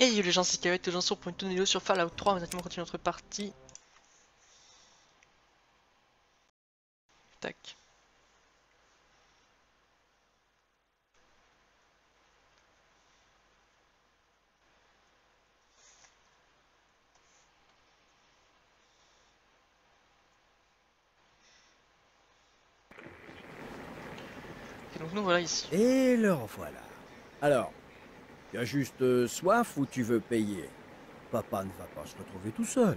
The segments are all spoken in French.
Et yo les gens, c'est SkyWhait, aujourd'hui on se retrouve pour une toute vidéo sur Fallout 3, maintenant on continue notre partie. Tac. Et donc nous voilà ici. Et leur voilà. Alors... T'as juste soif ou tu veux payer? Papa ne va pas se retrouver tout seul.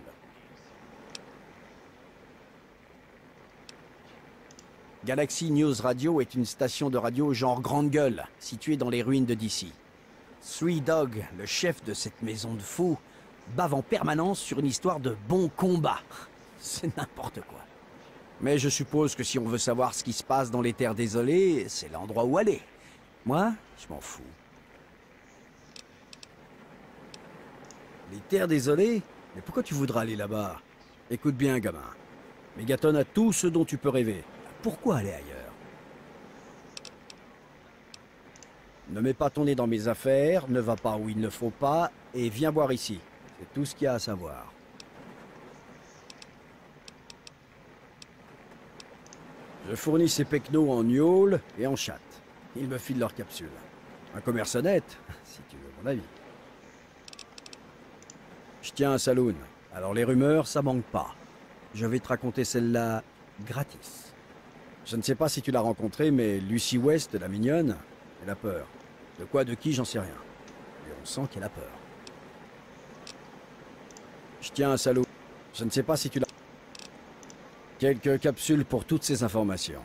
Galaxy News Radio est une station de radio genre grande gueule, située dans les ruines de DC. Three Dog, le chef de cette maison de fous, bave en permanence sur une histoire de bon combat. C'est n'importe quoi. Mais je suppose que si on veut savoir ce qui se passe dans les terres désolées, c'est l'endroit où aller. Moi, je m'en fous. Les terres désolées? Mais pourquoi tu voudras aller là-bas? Écoute bien, gamin. Megaton a tout ce dont tu peux rêver. Pourquoi aller ailleurs? Ne mets pas ton nez dans mes affaires, ne va pas où il ne faut pas, et viens boire ici. C'est tout ce qu'il y a à savoir. Je fournis ces pecnos en gnôle et en chatte. Ils me filent leurs capsules. Un commerce honnête, si tu veux mon avis. Je tiens un saloon, alors les rumeurs, ça manque pas. Je vais te raconter celle-là gratis. Je ne sais pas si tu l'as rencontrée, mais Lucy West, la mignonne, elle a peur. De quoi, de qui, j'en sais rien. Mais on sent qu'elle a peur. Je tiens un saloon. Je ne sais pas si tu l'as... Quelques capsules pour toutes ces informations.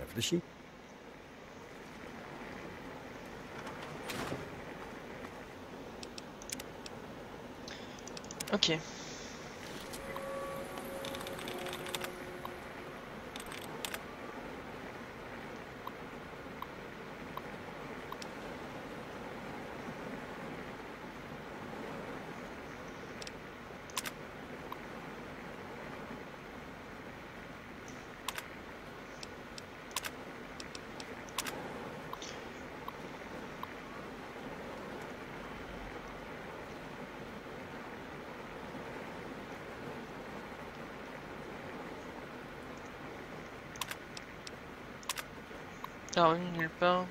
Réfléchis. Ok. Ah oui, nulle part.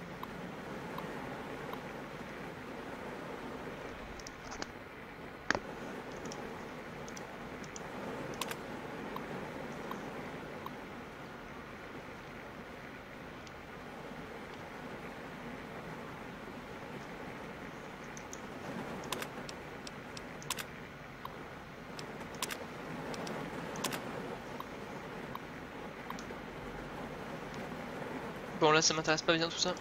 Bon là ça m'intéresse pas bien tout ça.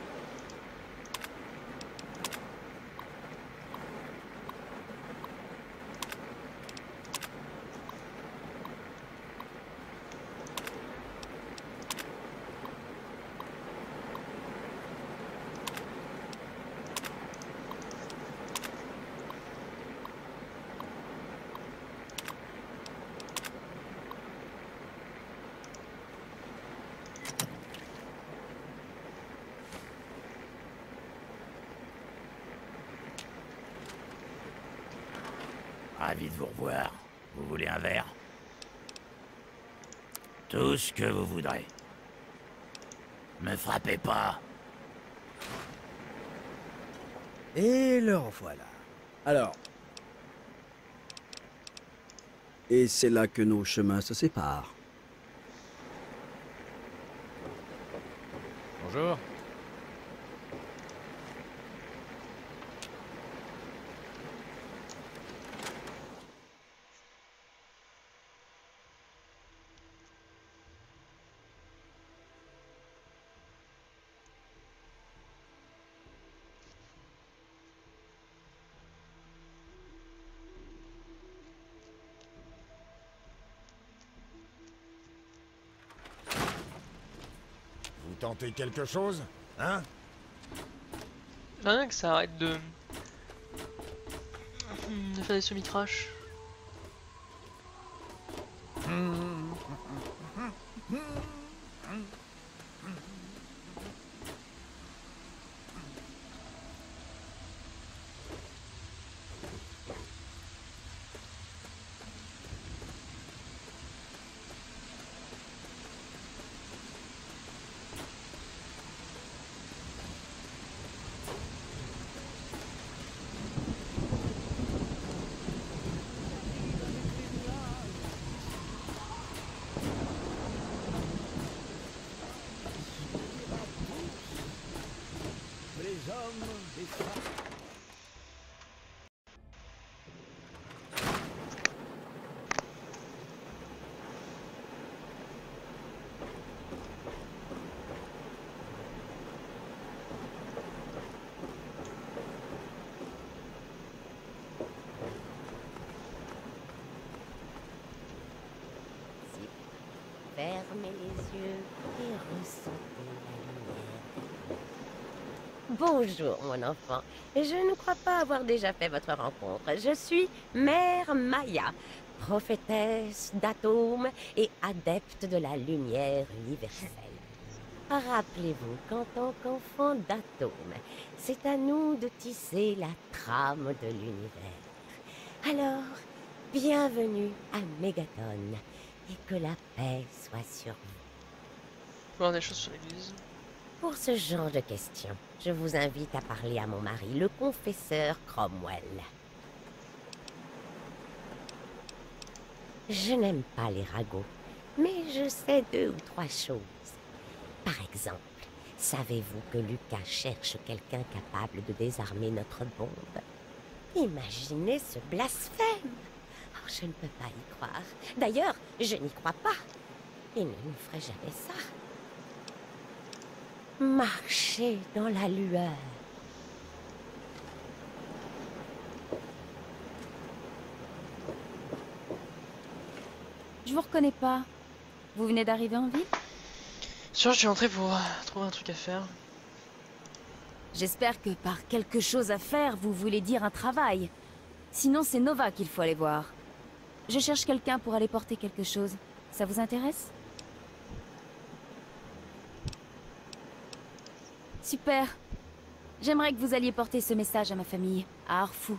Ravi de vous revoir. Vous voulez un verre? Tout ce que vous voudrez. Me frappez pas. Et le revoilà. Alors. Et c'est là que nos chemins se séparent. Bonjour. Tenter quelque chose, hein? Rien que ça arrête de faire des semi-crash. Fermez les yeux et ressentez la lumière. Bonjour, mon enfant. Je ne crois pas avoir déjà fait votre rencontre. Je suis Mère Maya, prophétesse d'atomes et adepte de la lumière universelle. Rappelez-vous qu'en tant qu'enfant d'atomes, c'est à nous de tisser la trame de l'univers. Alors, bienvenue à Megaton, et que la paix soit sur vous. On a des choses sur l'église. Pour ce genre de questions, je vous invite à parler à mon mari, le confesseur Cromwell. Je n'aime pas les ragots, mais je sais 2 ou 3 choses. Par exemple, savez-vous que Lucas cherche quelqu'un capable de désarmer notre bombe? Imaginez ce blasphème! Oh, je ne peux pas y croire. D'ailleurs, je n'y crois pas. Il ne nous ferait jamais ça. Marchez dans la lueur. Je vous reconnais pas. Vous venez d'arriver en ville? Sûr, je suis entrée pour trouver un truc à faire. J'espère que par quelque chose à faire, vous voulez dire un travail. Sinon, c'est Nova qu'il faut aller voir. Je cherche quelqu'un pour aller porter quelque chose. Ça vous intéresse? Super. J'aimerais que vous alliez porter ce message à ma famille, à Harfou.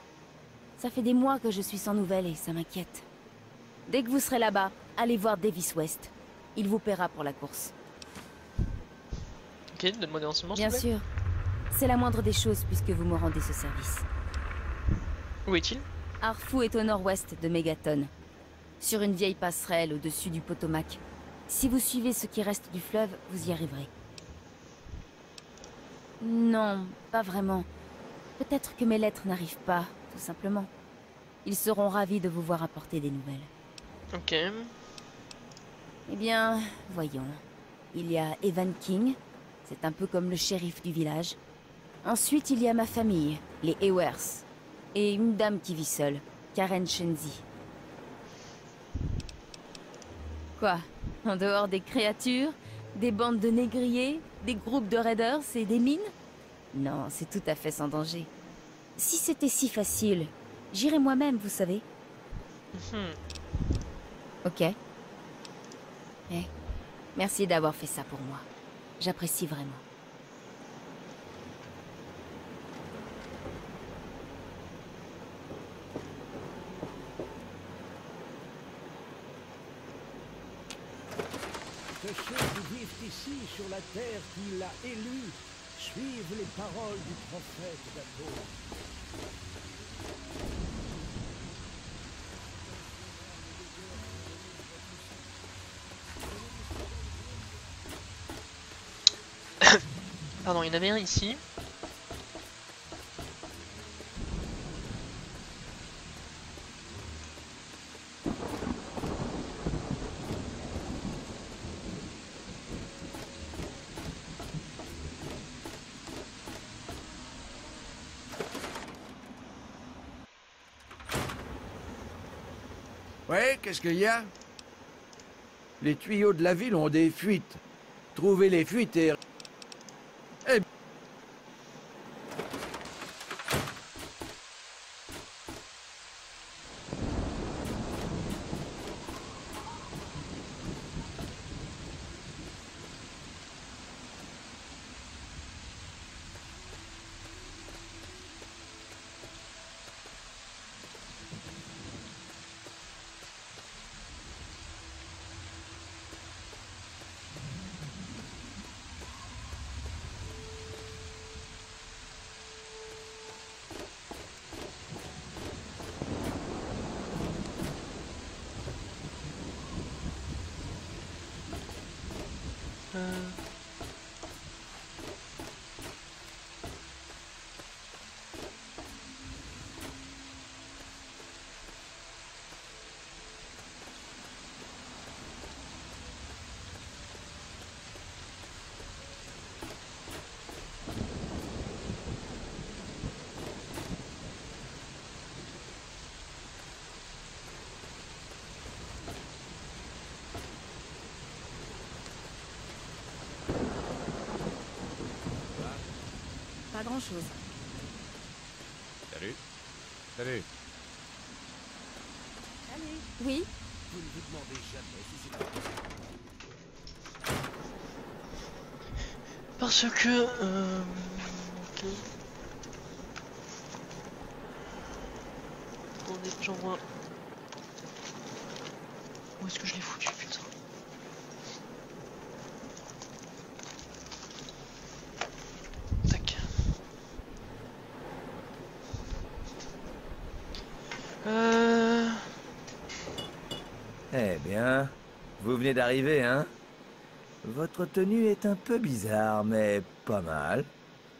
Ça fait des mois que je suis sans nouvelles et ça m'inquiète. Dès que vous serez là-bas, allez voir Davis West. Il vous paiera pour la course. Ok, de demander enseignement, s'il vous plaît. Bien sûr. C'est la moindre des choses puisque vous me rendez ce service. Où est-il? Harfou est au nord-ouest de Megaton, sur une vieille passerelle au-dessus du Potomac. Si vous suivez ce qui reste du fleuve, vous y arriverez. Non, pas vraiment. Peut-être que mes lettres n'arrivent pas, tout simplement. Ils seront ravis de vous voir apporter des nouvelles. Ok. Eh bien, voyons. Il y a Evan King, c'est un peu comme le shérif du village. Ensuite, il y a ma famille, les Ewers. Et une dame qui vit seule, Karen Shenzi. Quoi? En dehors des créatures, des bandes de négriers, des groupes de raiders et des mines? Non, c'est tout à fait sans danger. Si c'était si facile, j'irais moi-même, vous savez. Ok. Eh, merci d'avoir fait ça pour moi. J'apprécie vraiment. Ceux qui vivent ici, sur la terre qu'il a élue, suivent les paroles du prophète d'Apollon. Pardon, il y en avait un ici. Ouais, qu'est-ce qu'il y a? Les tuyaux de la ville ont des fuites. Trouvez les fuites et... grand-chose. Salut. Salut. Salut. Oui. Vous ne vous demandez jamais si c'est possible. Parce que... ok. On est genre... Où est-ce que je l'ai foutu, putain? Tac. Eh bien, vous venez d'arriver, hein? Votre tenue est un peu bizarre, mais pas mal.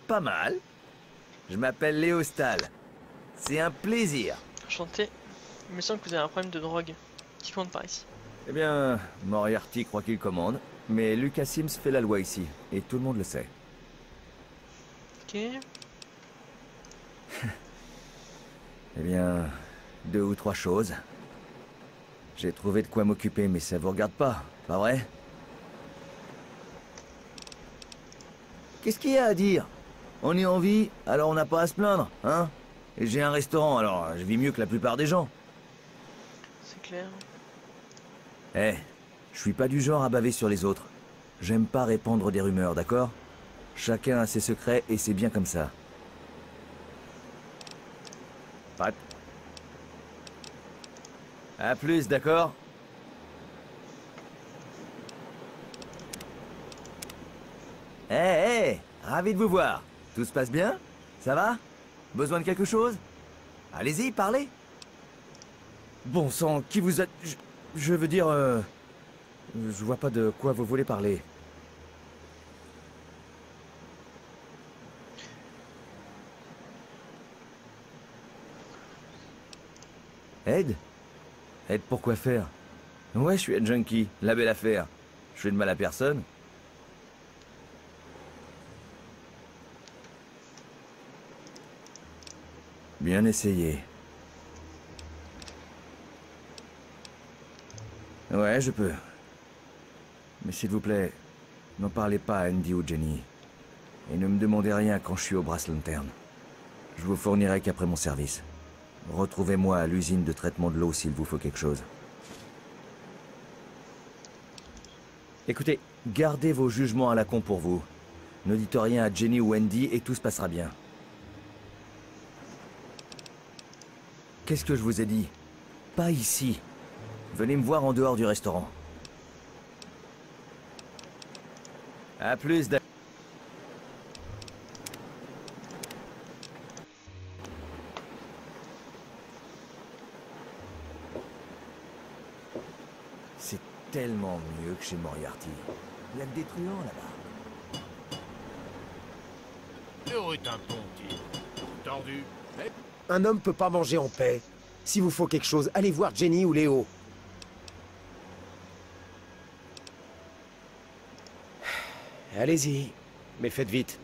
Pas mal. Je m'appelle Léo Stahl. C'est un plaisir. Enchanté. Il me semble que vous avez un problème de drogue. Qui compte par ici? Eh bien, Moriarty croit qu'il commande, mais Lucas Sims fait la loi ici, et tout le monde le sait. Ok. Eh bien, 2 ou 3 choses. J'ai trouvé de quoi m'occuper, mais ça vous regarde pas, pas vrai? Qu'est-ce qu'il y a à dire? On est en vie, alors on n'a pas à se plaindre, hein? Et j'ai un restaurant, alors je vis mieux que la plupart des gens. C'est clair. Eh, je suis pas du genre à baver sur les autres. J'aime pas répandre des rumeurs, d'accord? Chacun a ses secrets et c'est bien comme ça. Pat. À plus, d'accord? Eh, ravi de vous voir. Tout se passe bien? Ça va? Besoin de quelque chose? Allez-y, parlez. Bon sang, qui vous a... Je veux dire... je vois pas de quoi vous voulez parler. Aide? Aide pour quoi faire? Ouais, je suis un junkie, la belle affaire. Je fais de mal à personne. Bien essayé. Ouais, je peux. Mais s'il vous plaît, n'en parlez pas à Andy ou Jenny. Et ne me demandez rien quand je suis au Brass Lantern. Je vous fournirai qu'après mon service. Retrouvez-moi à l'usine de traitement de l'eau s'il vous faut quelque chose. Écoutez, gardez vos jugements à la con pour vous. Ne dites rien à Jenny ou Andy et tout se passera bien. Qu'est-ce que je vous ai dit? Pas ici. Venez me voir en dehors du restaurant. À plus d'... C'est tellement mieux que chez Moriarty. Il y a le détruant là-bas. Le rue est un bon type. Tordu. Un homme peut pas manger en paix. S'il vous faut quelque chose, allez voir Jenny ou Léo. Allez-y, mais faites vite.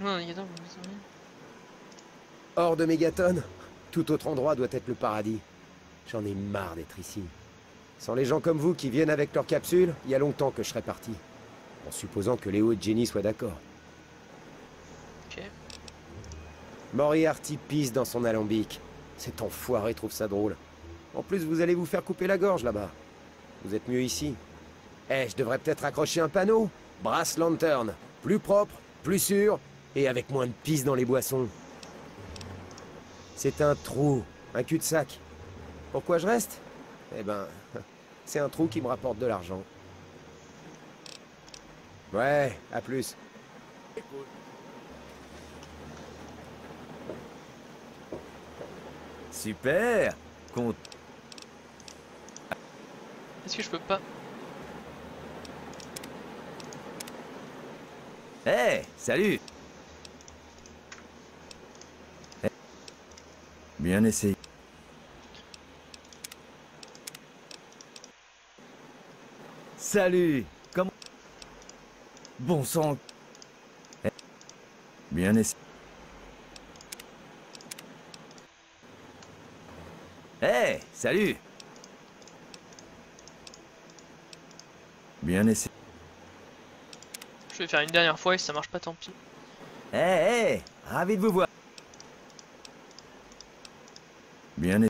Non, il y a... Hors de Megaton, tout autre endroit doit être le paradis. J'en ai marre d'être ici. Sans les gens comme vous qui viennent avec leur capsule, il y a longtemps que je serais parti. En supposant que Léo et Jenny soient d'accord. Ok. Moriarty pisse dans son alambic. Cet enfoiré trouve ça drôle. En plus, vous allez vous faire couper la gorge là-bas. Vous êtes mieux ici. Eh, je devrais peut-être accrocher un panneau. Brass Lantern, plus propre, plus sûr, et avec moins de pisse dans les boissons. C'est un trou, un cul-de-sac. Pourquoi je reste? Eh ben, c'est un trou qui me rapporte de l'argent. Ouais, à plus. Super. Est-ce que je peux pas... Eh, salut. Bien essayé. Salut. Comment... Bon sang. Bien essayé. Eh, salut. Bien essayé. Je vais faire une dernière fois et si ça marche pas, tant pis. Hé, ravi de vous voir. Bien. Non,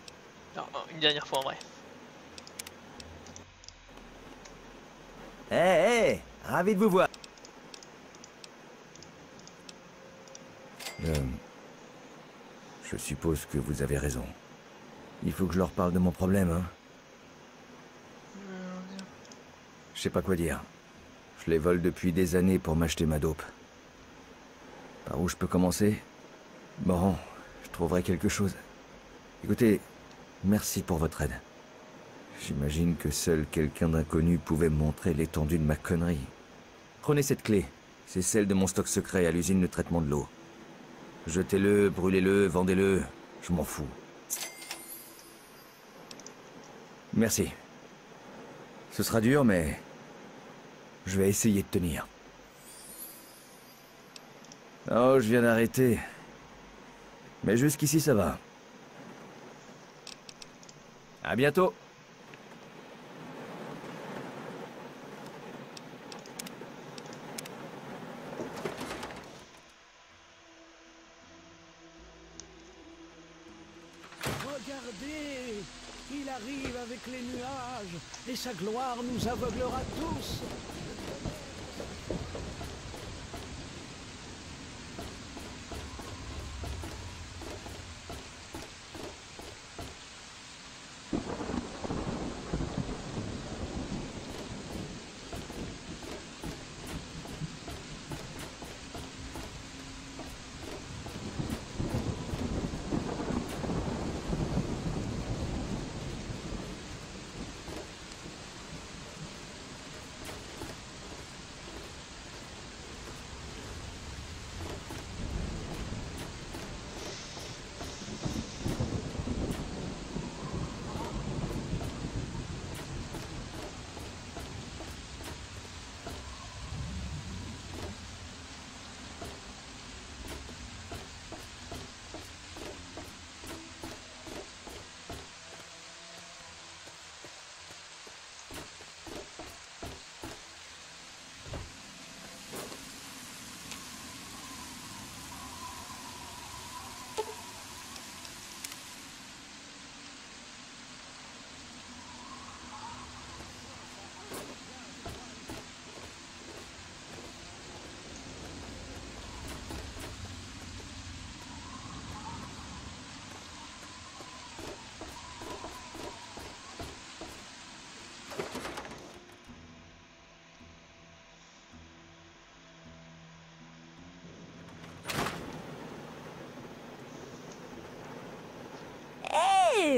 une dernière fois en vrai. Hé, ravi de vous voir. Je suppose que vous avez raison. Il faut que je leur parle de mon problème, hein. Je sais pas quoi dire. Je les vole depuis des années pour m'acheter ma dope. Par où je peux commencer? Bon, je trouverai quelque chose. Écoutez, merci pour votre aide. J'imagine que seul quelqu'un d'inconnu pouvait me montrer l'étendue de ma connerie. Prenez cette clé. C'est celle de mon stock secret à l'usine de traitement de l'eau. Jetez-le, brûlez-le, vendez-le, je m'en fous. Merci. Ce sera dur, mais je vais essayer de tenir. Oh, je viens d'arrêter. Mais jusqu'ici, ça va. À bientôt. Et sa gloire nous aveuglera tous.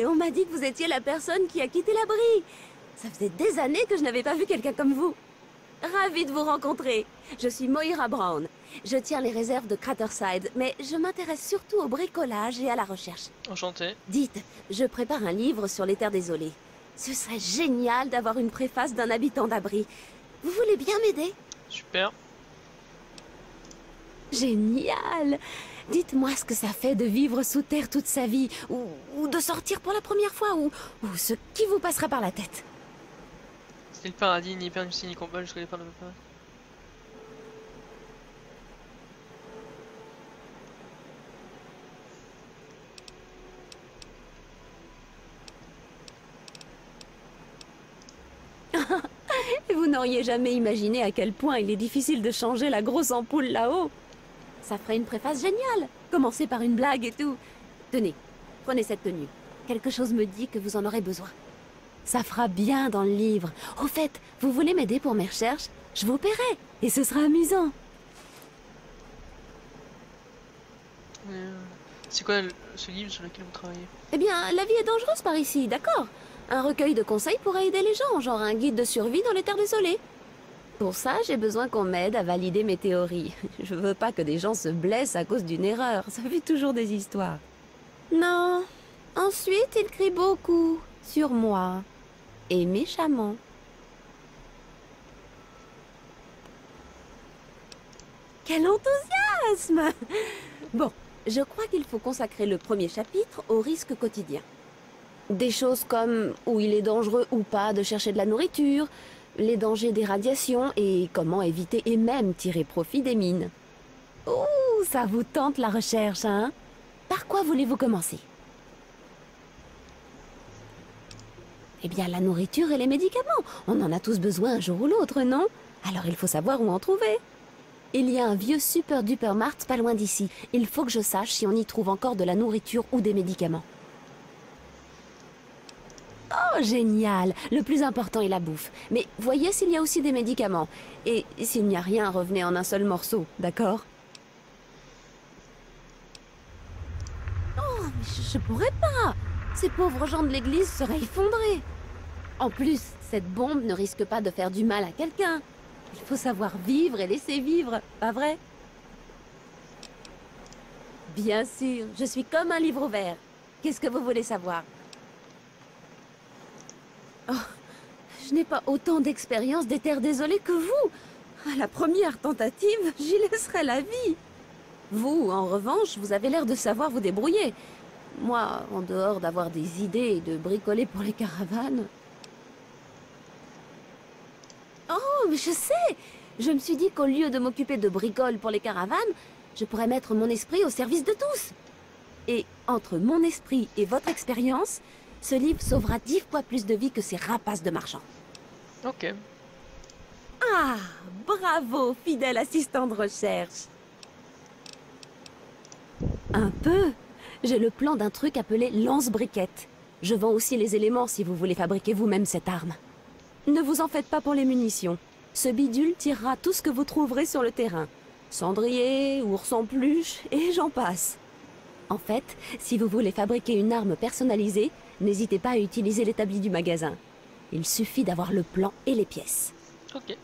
On m'a dit que vous étiez la personne qui a quitté l'abri. Ça faisait des années que je n'avais pas vu quelqu'un comme vous. Ravie de vous rencontrer. Je suis Moira Brown. Je tiens les réserves de Craterside, mais je m'intéresse surtout au bricolage et à la recherche. Enchantée. Dites, je prépare un livre sur les terres désolées. Ce serait génial d'avoir une préface d'un habitant d'abri. Vous voulez bien m'aider? Super. Génial! Dites-moi ce que ça fait de vivre sous terre toute sa vie, ou de sortir pour la première fois, ou ce qui vous passera par la tête. C'était le paradis, ni perdu ni combat, jusqu'à les parles de papa. Vous n'auriez jamais imaginé à quel point il est difficile de changer la grosse ampoule là-haut. Ça ferait une préface géniale. Commencez par une blague et tout. Tenez, prenez cette tenue. Quelque chose me dit que vous en aurez besoin. Ça fera bien dans le livre. Au fait, vous voulez m'aider pour mes recherches? Je vous paierai, et ce sera amusant. C'est quoi ce livre sur lequel vous travaillez? Eh bien, la vie est dangereuse par ici, d'accord? Un recueil de conseils pourrait aider les gens, genre un guide de survie dans les terres désolées. Pour ça, j'ai besoin qu'on m'aide à valider mes théories. Je veux pas que des gens se blessent à cause d'une erreur. Ça fait toujours des histoires. Non. Ensuite, il crie beaucoup. Sur moi. Et méchamment. Quel enthousiasme! Bon, je crois qu'il faut consacrer le premier chapitre aux risques quotidiens. Des choses comme où il est dangereux ou pas de chercher de la nourriture, les dangers des radiations et comment éviter et même tirer profit des mines. Oh, ça vous tente la recherche, hein? Par quoi voulez-vous commencer? Eh bien, la nourriture et les médicaments. On en a tous besoin un jour ou l'autre, non? Alors il faut savoir où en trouver. Il y a un vieux Super Duper Mart pas loin d'ici. Il faut que je sache si on y trouve encore de la nourriture ou des médicaments. Oh, génial! Le plus important est la bouffe. Mais voyez s'il y a aussi des médicaments. Et s'il n'y a rien, revenez en un seul morceau, d'accord? Oh, mais je pourrais pas! Ces pauvres gens de l'église seraient effondrés. En plus, cette bombe ne risque pas de faire du mal à quelqu'un. Il faut savoir vivre et laisser vivre, pas vrai? Bien sûr, je suis comme un livre ouvert. Qu'est-ce que vous voulez savoir? Oh, je n'ai pas autant d'expérience des terres désolées que vous. À la première tentative, j'y laisserai la vie. Vous, en revanche, vous avez l'air de savoir vous débrouiller. Moi, en dehors d'avoir des idées et de bricoler pour les caravanes... Oh, mais je sais! Je me suis dit qu'au lieu de m'occuper de bricoles pour les caravanes, je pourrais mettre mon esprit au service de tous. Et entre mon esprit et votre expérience, ce livre sauvera 10 fois plus de vies que ces rapaces de marchands. Ok. Ah, bravo, fidèle assistant de recherche! Un peu? J'ai le plan d'un truc appelé lance-briquette. Je vends aussi les éléments si vous voulez fabriquer vous-même cette arme. Ne vous en faites pas pour les munitions. Ce bidule tirera tout ce que vous trouverez sur le terrain. Cendrier, ours en peluche, et j'en passe. En fait, si vous voulez fabriquer une arme personnalisée, n'hésitez pas à utiliser l'établi du magasin. Il suffit d'avoir le plan et les pièces. Ok.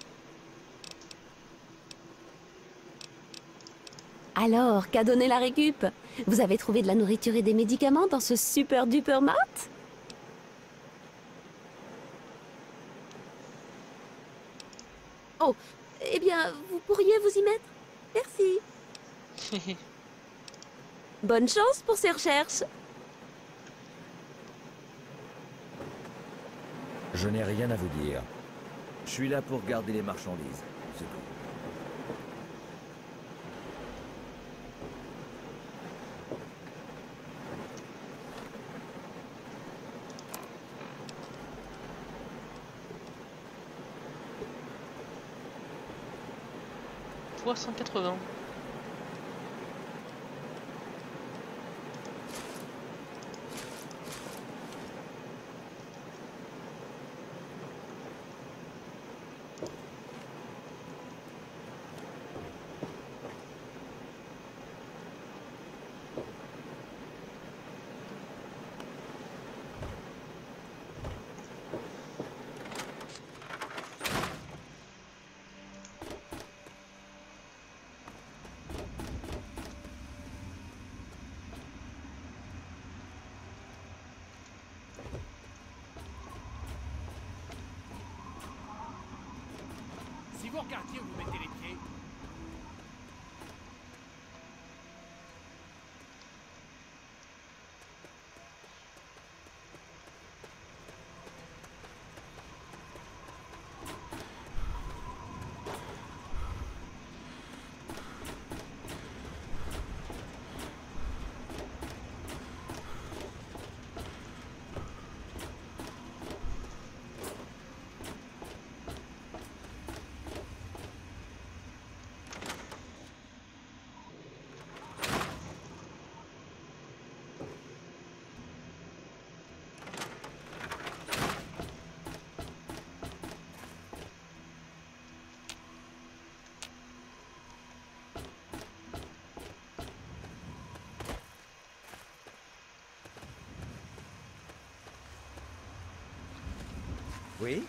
Alors, qu'a donné la récup? Vous avez trouvé de la nourriture et des médicaments dans ce Super Duper Mart? Oh, eh bien, vous pourriez vous y mettre? Merci. Bonne chance pour ces recherches. Je n'ai rien à vous dire. Je suis là pour garder les marchandises, c'est tout. Fois 180. Regardiez où vous mettez les pieds. Oui.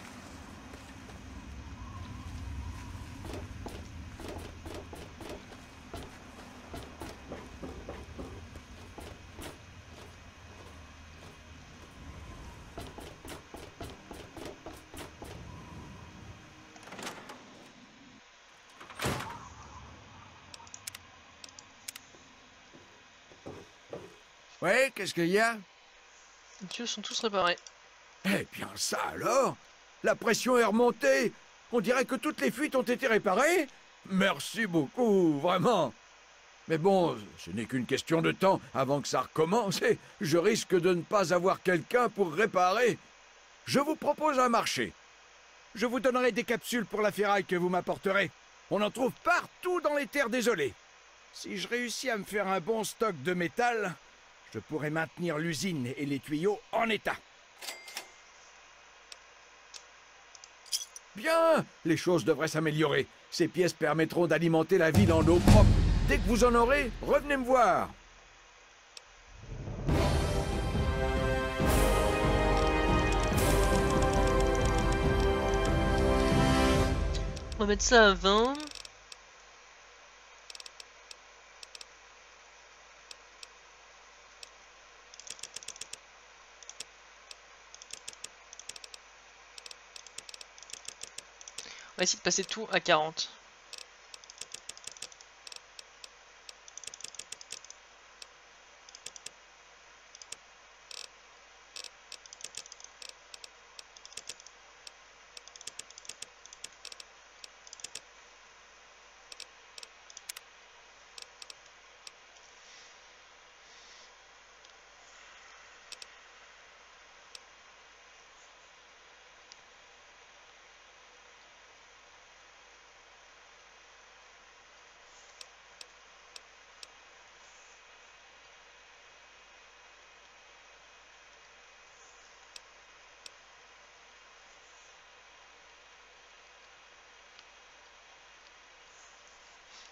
Ouais, qu'est-ce qu'il y a? Les tuyaux sont tous réparés. Eh bien ça alors! La pression est remontée! On dirait que toutes les fuites ont été réparées! Merci beaucoup, vraiment! Mais bon, ce n'est qu'une question de temps avant que ça recommence et je risque de ne pas avoir quelqu'un pour réparer. Je vous propose un marché. Je vous donnerai des capsules pour la ferraille que vous m'apporterez. On en trouve partout dans les terres désolées. Si je réussis à me faire un bon stock de métal, je pourrai maintenir l'usine et les tuyaux en état. Bien, les choses devraient s'améliorer. Ces pièces permettront d'alimenter la ville en eau propre. Dès que vous en aurez, revenez me voir. On va mettre ça à 20. On va essayer de passer tout à 40.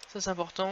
Ça c'est important.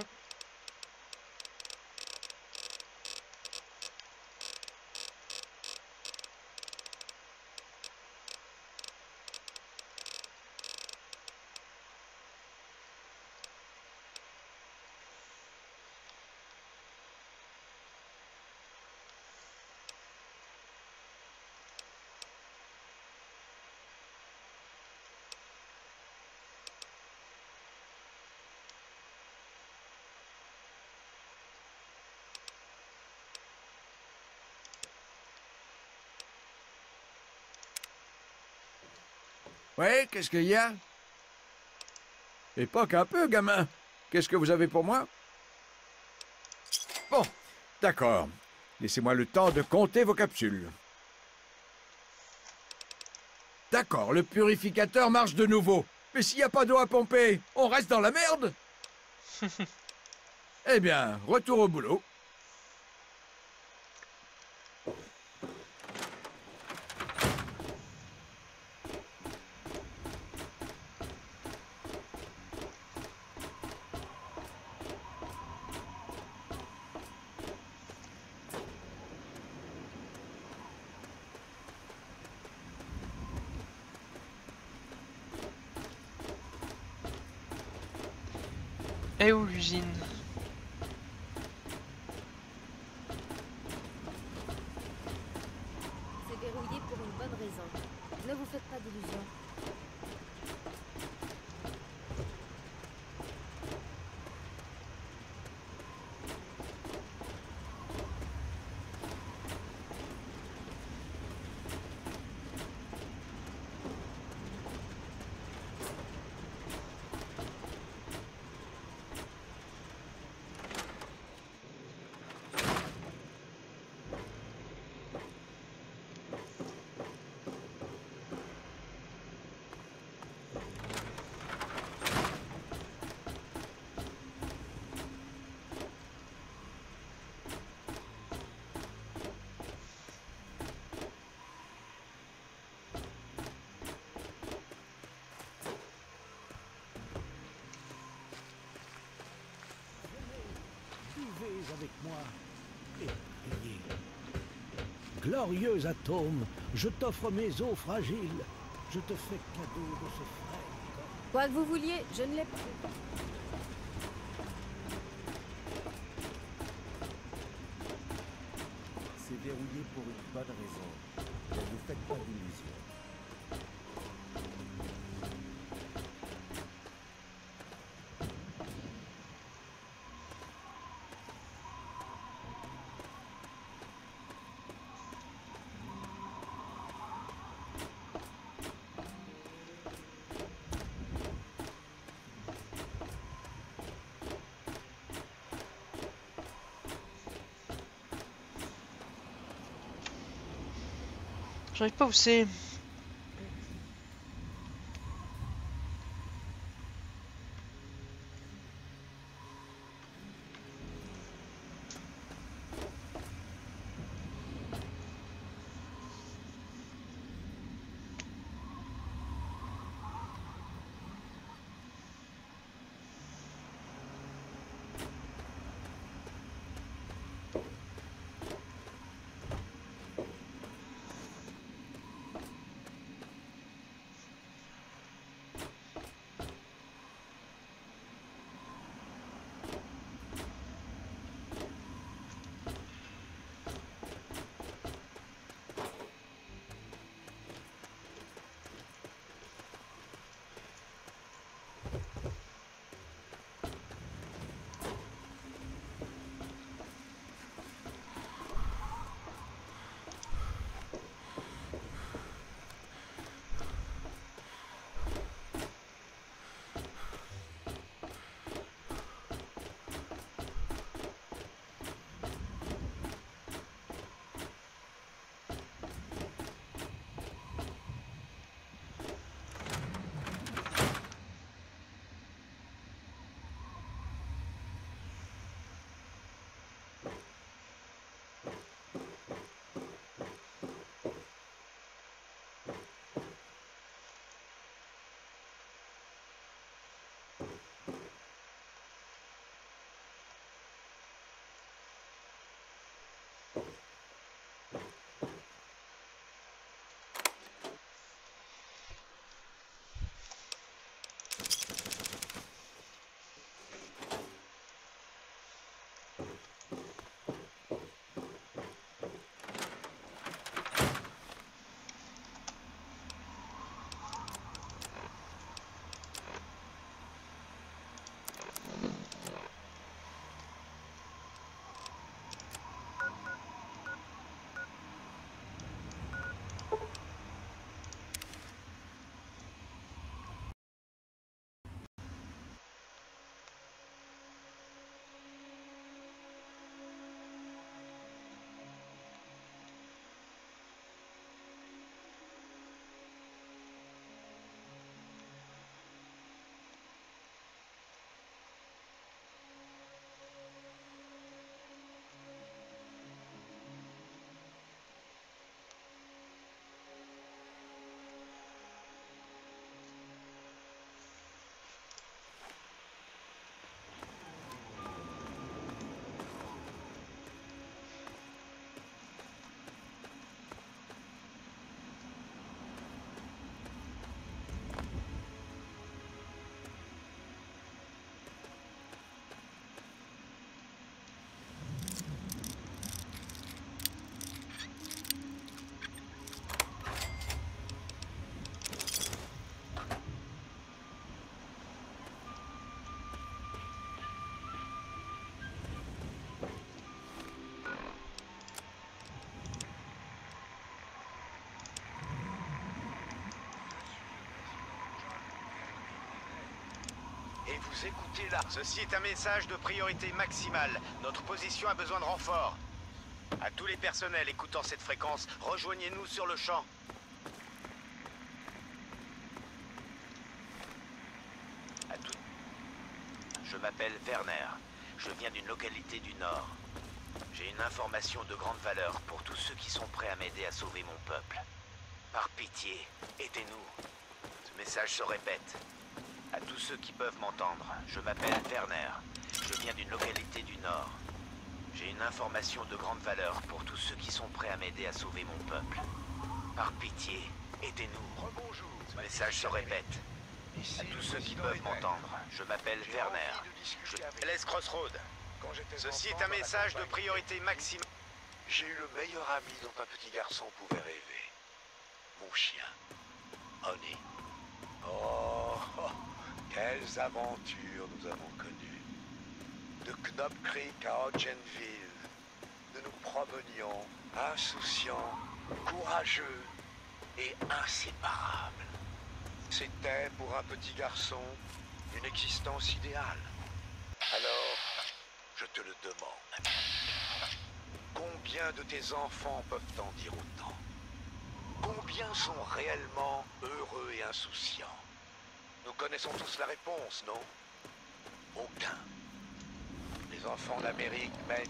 Ouais, qu'est-ce qu'il y a? Époque un peu, gamin. Qu'est-ce que vous avez pour moi? Bon, d'accord. Laissez-moi le temps de compter vos capsules. D'accord, le purificateur marche de nouveau. Mais s'il n'y a pas d'eau à pomper, on reste dans la merde? Eh bien, retour au boulot. Et où l'usine? C'est verrouillé pour une bonne raison. Ne vous faites pas d'illusions. Avec moi et priez. Glorieux atome, je t'offre mes os fragiles. Je te fais cadeau de ce frère. Quoi que vous vouliez, je ne l'ai pas. C'est verrouillé pour une bonne raison. Ne vous faites pas d'illusions. J'arrive pas où c'est. Et vous écoutez là. Ceci est un message de priorité maximale. Notre position a besoin de renfort. À tous les personnels écoutant cette fréquence, rejoignez-nous sur le champ. À tous. Je m'appelle Werner. Je viens d'une localité du Nord. J'ai une information de grande valeur pour tous ceux qui sont prêts à m'aider à sauver mon peuple. Par pitié, aidez-nous. Ce message se répète. À tous ceux qui peuvent m'entendre, je m'appelle Werner. Je viens d'une localité du Nord. J'ai une information de grande valeur pour tous ceux qui sont prêts à m'aider à sauver mon peuple. Par pitié, aidez-nous. Rebonjour. Ce message se répète. À tous ceux qui peuvent m'entendre, je m'appelle Werner. L.S. Crossroad. Ceci est un message de priorité maximale. J'ai eu le meilleur ami dont un petit garçon pouvait rêver. Mon chien. Honey. Oh, quelles aventures nous avons connues. De Knob Creek à Houghtonville, nous nous promenions insouciants, courageux et inséparables. C'était pour un petit garçon une existence idéale. Alors, je te le demande. Combien de tes enfants peuvent en dire autant? Combien sont réellement heureux et insouciants? Nous connaissons tous la réponse, non? Aucun. Les enfants d'Amérique mènent...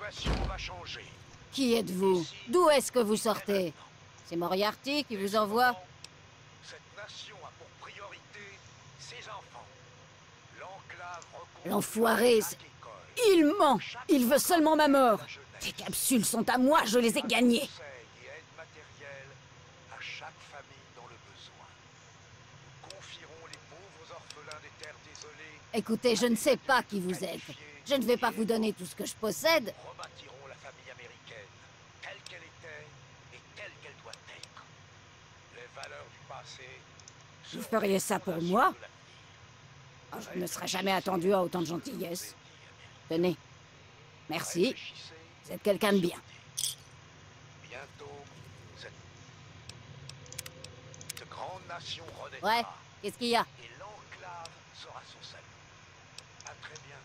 La situation va changer. Qui êtes-vous? D'où est-ce que vous sortez? C'est Moriarty qui vous envoie? Cette nation a pour priorité ses enfants. L'enclave recouvre... L'enfoiré, il ment! Il veut seulement ma mort! Ces capsules sont à moi, je les ai gagnées! Écoutez, je ne sais pas qui vous êtes. Je ne vais pas vous donner tout ce que je possède. Rebâtirons la famille américaine, telle qu'elle était et telle qu'elle doit être. Les valeurs du passé... Vous feriez ça pour moi? Oh, je ne serais jamais attendu à autant de gentillesse. Tenez. Merci. Vous êtes quelqu'un de bien. Ouais, qu'est-ce qu'il y a?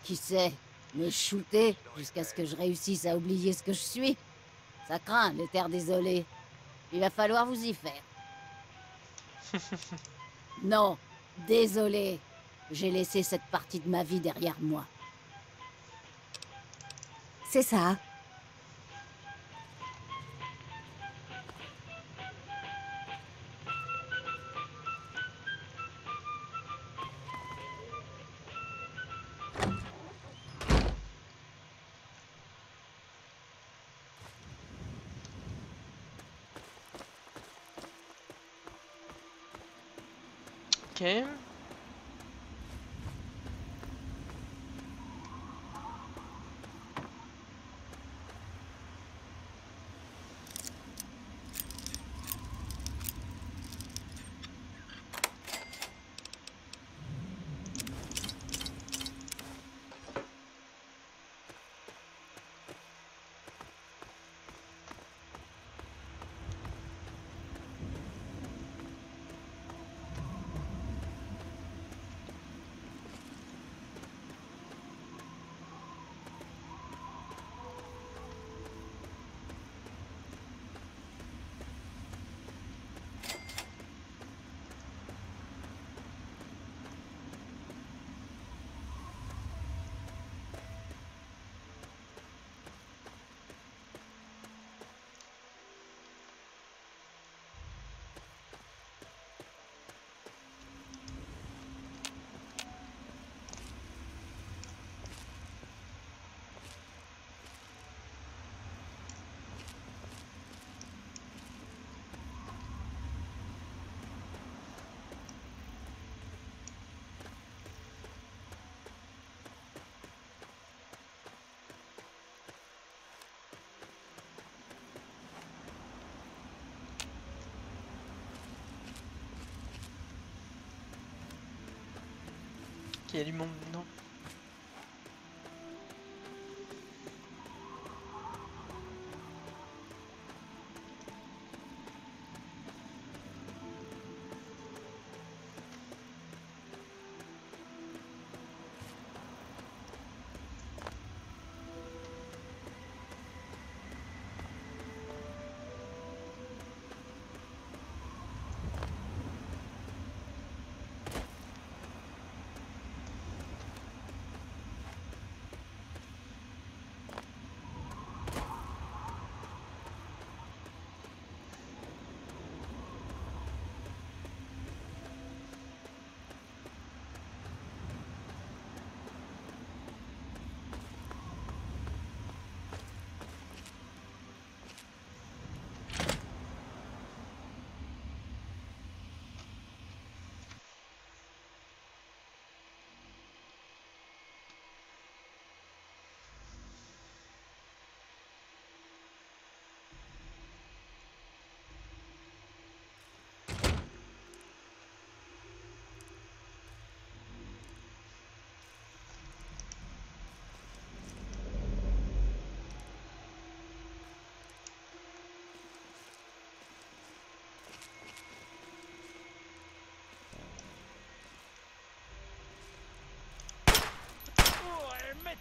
Qui sait, me shooter jusqu'à ce que je réussisse à oublier ce que je suis. Ça craint, les terres désolées. Il va falloir vous y faire. Non, désolé. J'ai laissé cette partie de ma vie derrière moi. C'est ça. Okay. Qui est du monde, non?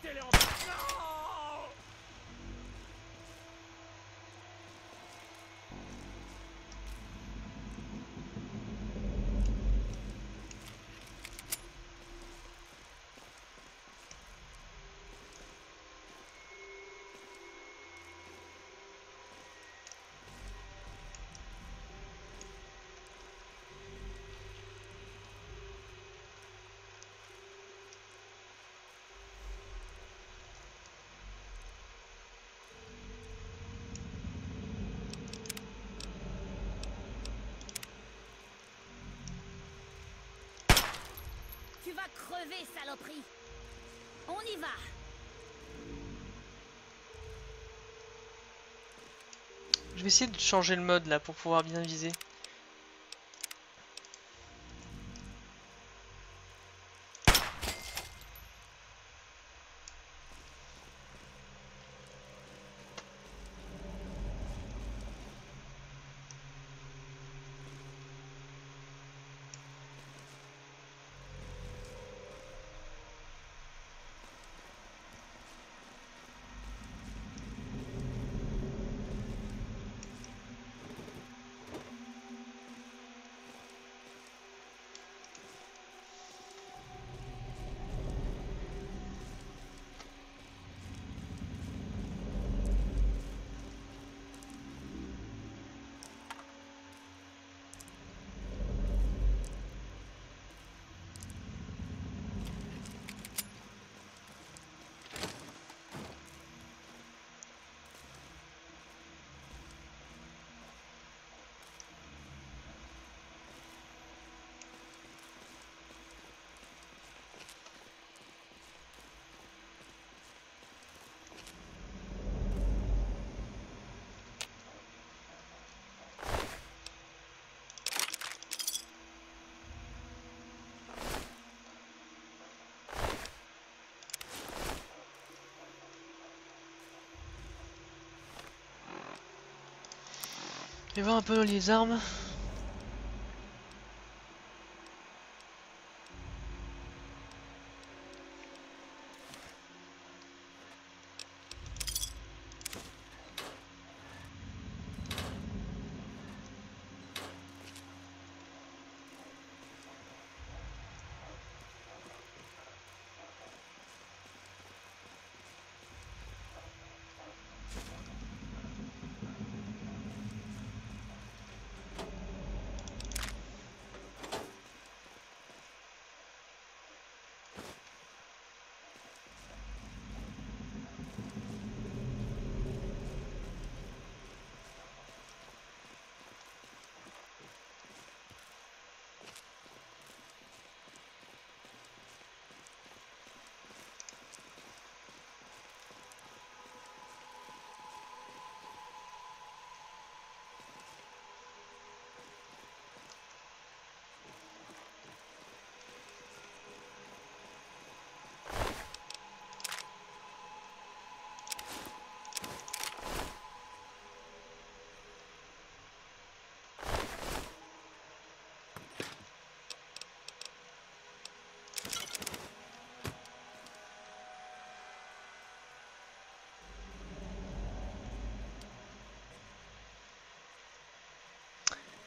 Mettez-les en place. Non ! Tu vas crever, saloperie! On y va! Je vais essayer de changer le mode là pour pouvoir bien viser. Je vais voir un peu les armes.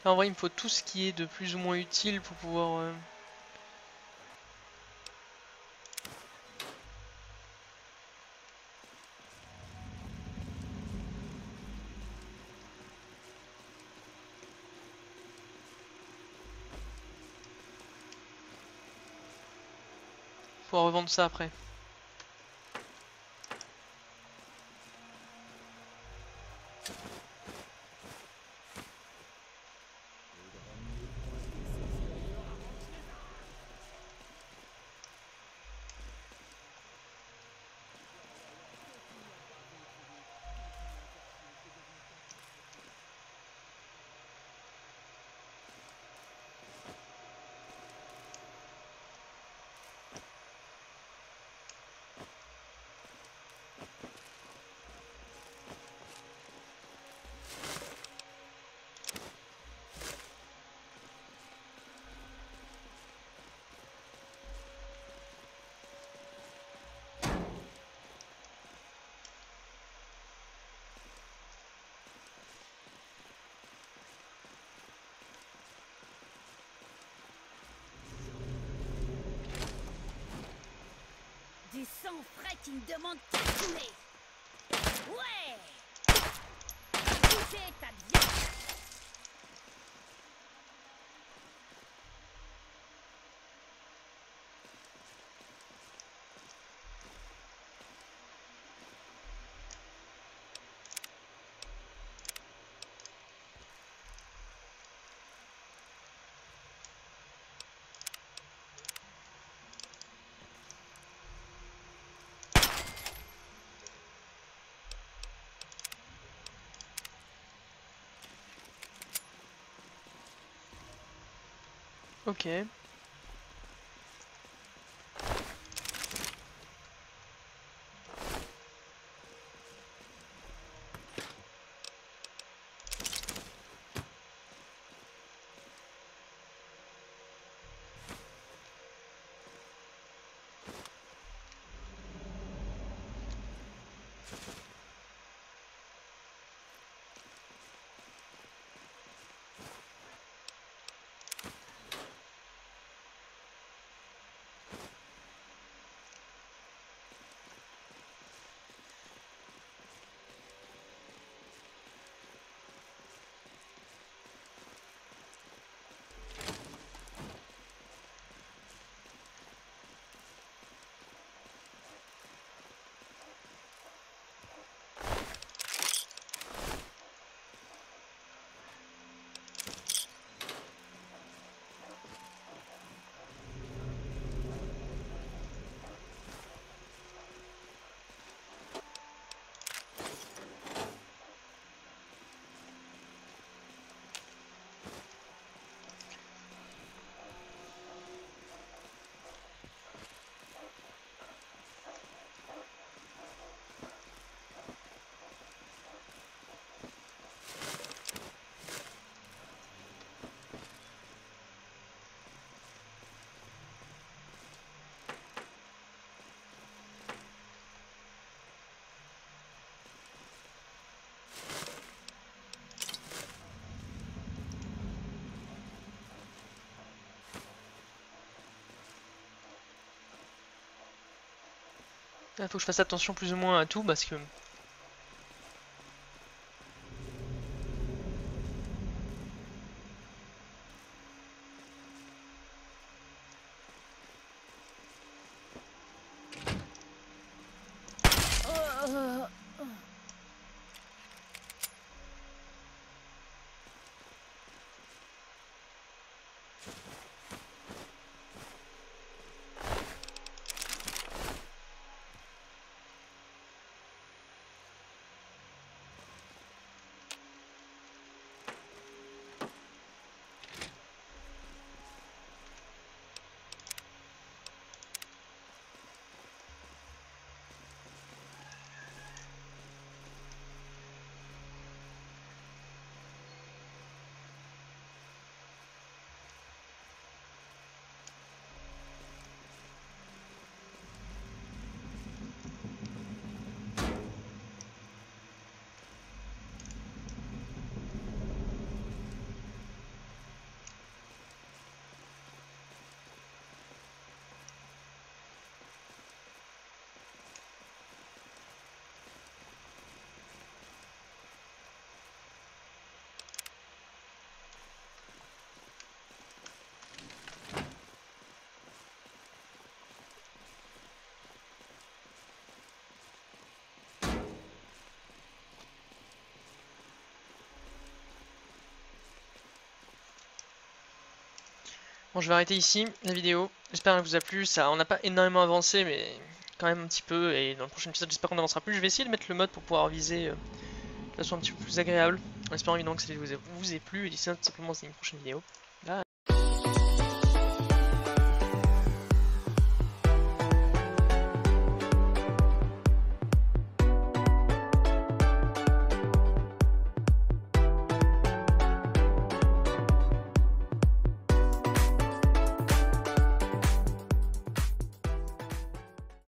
Là, en vrai, il me faut tout ce qui est de plus ou moins utile pour pouvoir... pouvoir revendre ça après. sang frais qui me demande de calculer. Ouais! T'as touché, t'as bien... Ok. Là, faut que je fasse attention plus ou moins à tout parce que... Bon, je vais arrêter ici la vidéo, j'espère qu'elle vous a plu, ça, on n'a pas énormément avancé mais quand même un petit peu, et dans le prochain épisode j'espère qu'on n'avancera plus. Je vais essayer de mettre le mode pour pouvoir viser de façon un petit peu plus agréable, en espérant évidemment que ça vous ait plu, et d'ici là tout simplement c'est une prochaine vidéo.